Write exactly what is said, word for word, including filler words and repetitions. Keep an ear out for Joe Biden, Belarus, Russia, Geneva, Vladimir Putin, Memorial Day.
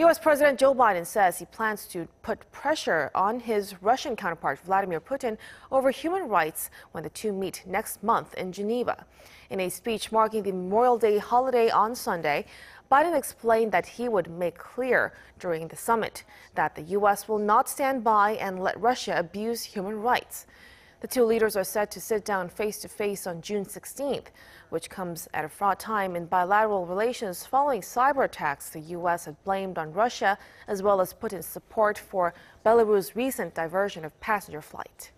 U S. President Joe Biden says he plans to put pressure on his Russian counterpart, Vladimir Putin, over human rights when the two meet next month in Geneva. In a speech marking the Memorial Day holiday on Sunday, Biden explained that he would make clear during the summit that the U S will not stand by and let Russia abuse human rights. The two leaders are set to sit down face-to-face on June sixteenth, which comes at a fraught time in bilateral relations following cyber attacks the U S had blamed on Russia, as well as Putin's support for Belarus' recent diversion of passenger flight.